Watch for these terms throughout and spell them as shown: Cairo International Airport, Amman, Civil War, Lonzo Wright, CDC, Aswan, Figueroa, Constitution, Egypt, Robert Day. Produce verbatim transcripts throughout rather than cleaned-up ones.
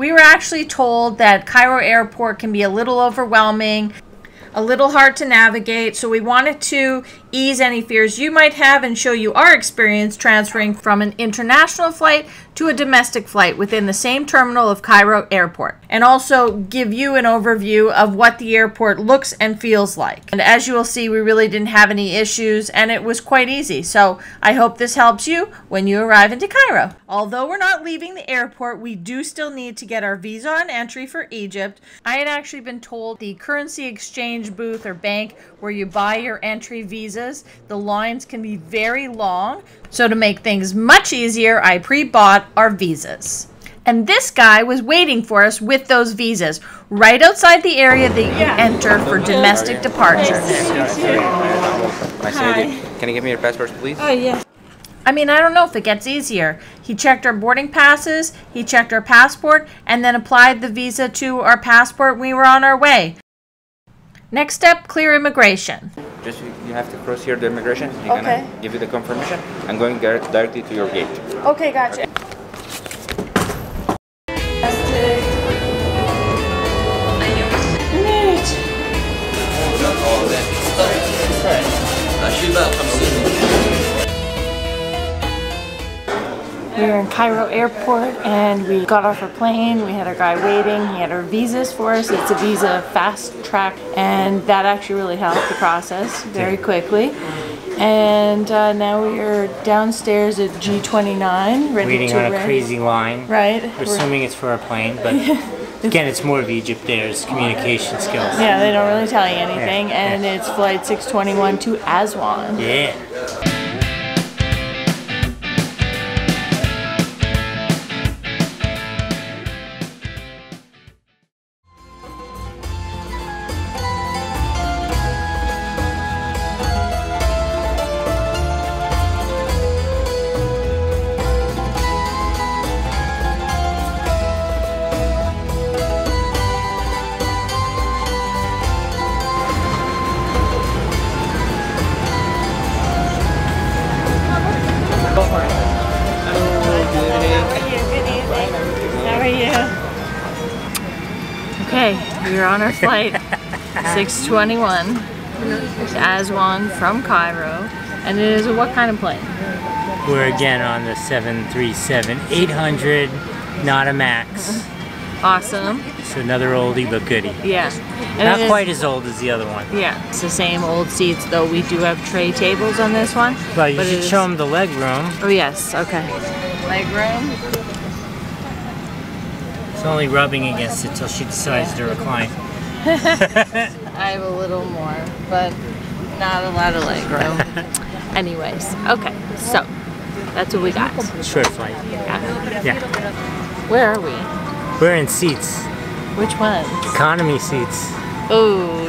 We were actually told that Cairo Airport can be a little overwhelming, a little hard to navigate, so we wanted to ease any fears you might have and show you our experience transferring from an international flight to a domestic flight within the same terminal of Cairo Airport, and also give you an overview of what the airport looks and feels like. And as you will see, we really didn't have any issues and it was quite easy, so I hope this helps you when you arrive into Cairo. Although we're not leaving the airport, we do still need to get our visa on entry for Egypt. I had actually been told the currency exchange booth or bank where you buy your entry visa, the lines can be very long, so to make things much easier, I pre-bought our visas. And this guy was waiting for us with those visas right outside the area that you yeah. enter for domestic yeah. departure. Hi. Can you give me your passports, please? Oh, yes. I mean, I don't know if it gets easier. He checked our boarding passes, he checked our passport, and then applied the visa to our passport. We were on our way. Next step, clear immigration. Just you have to cross here the immigration. You're okay. Gonna give you the confirmation. I'm going directly to your gate. Okay, gotcha. Okay. We were in Cairo Airport and we got off our plane. We had our guy waiting. He had our visas for us. It's a visa fast track, and that actually really helped the process very quickly. And uh, now we are downstairs at G twenty-nine, ready waiting to on rent. A crazy line. Right. We're, we're assuming it's for a plane, but again, it's more of Egypt. There's communication skills. Yeah, they don't really tell you anything, yeah. and yeah. it's flight six twenty-one to Aswan. Yeah. We were on our flight six twenty-one to Aswan from Cairo, and it is a what kind of plane? We're again on the seven thirty-seven eight hundred, not a max. Awesome. It's another oldie but goodie. Yeah. And not quite as old as the other one. Yeah. It's the same old seats, though we do have tray tables on this one. Well, you should show them the leg room. Oh yes, okay. Leg room. It's only rubbing against it till she decides to recline. I have a little more, but not a lot of leg room. Anyways, okay, so that's what we got. Short flight. Yeah. yeah. Where are we? We're in seats. Which ones? Economy seats. Oh,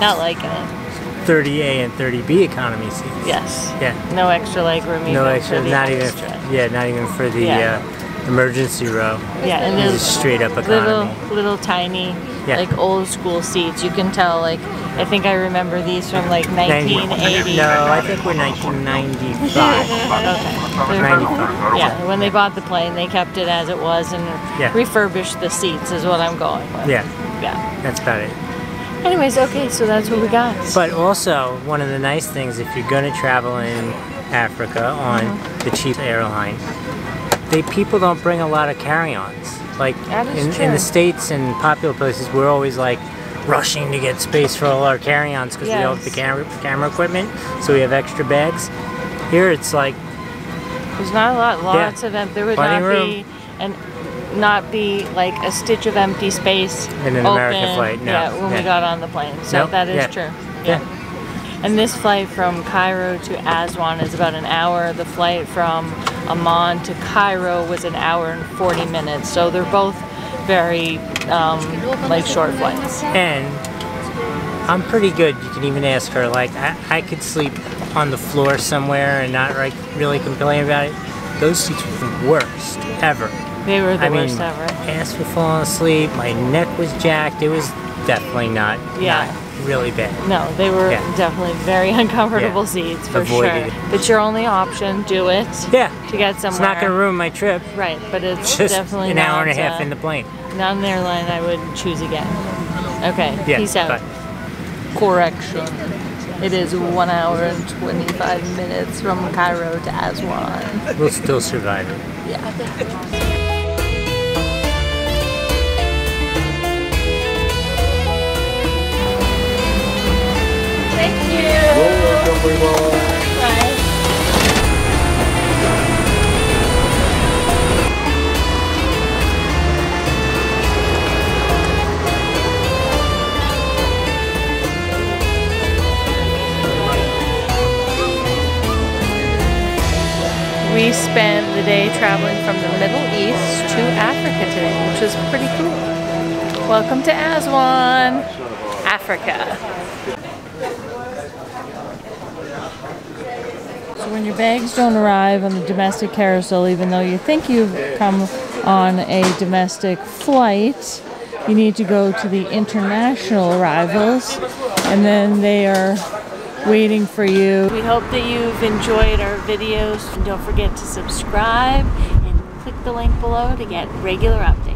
not liking it. thirty A and thirty B economy seats. Yes. Yeah. No extra leg room. Even no extra. For the not extra. even. Yeah, not even for the. Yeah. Uh, emergency row. Yeah, and there's straight up economy. Little, little tiny, yeah. like old school seats. You can tell, like, I think I remember these from like nineteen eighty. No, I think we're nineteen ninety-five. Okay. ninety-five. Yeah, when they bought the plane, they kept it as it was and yeah. refurbished the seats is what I'm going with. Yeah, yeah. that's about it. Anyways, okay, so that's what we got. But also, one of the nice things, if you're going to travel in Africa on mm-hmm. the cheap airline, They, people don't bring a lot of carry-ons. Like in, in the States and popular places, we're always like rushing to get space for all our carry-ons because yes. we don't have the camera, camera equipment, so we have extra bags. Here it's like... There's not a lot, lots yeah, of them. There would not room. be an, not be like a stitch of empty space in an open, American flight, no. Yeah, when yeah. we got on the plane, so nope. that is yeah. true. Yeah. yeah. And this flight from Cairo to Aswan is about an hour. The flight from Amman to Cairo was an hour and forty minutes, so they're both very um, like short flights. And I'm pretty good. You can even ask her, like, I, I could sleep on the floor somewhere and not like really complain about it. Those seats were the worst ever. They were the I worst mean, ever. My ass was falling asleep, my neck was jacked. It was definitely not. Yeah. Not really bad. No, they were yeah. definitely very uncomfortable yeah. seats for Avoided. sure. But your only option, do it. Yeah. To get somewhere. It's not going to ruin my trip. Right, but it's Just definitely an hour and a half a, in the plane. Not an airline I would choose again. Okay. Yeah, peace out. Bye. Correction. It is one hour and twenty-five minutes from Cairo to Aswan. We'll still survive it. Yeah. We spent the day traveling from the Middle East to Africa today, which is pretty cool. Welcome to Aswan, Africa. So when your bags don't arrive on the domestic carousel, even though you think you've come on a domestic flight, you need to go to the international arrivals, and then they are waiting for you. We hope that you've enjoyed our videos. And don't forget to subscribe and click the link below to get regular updates.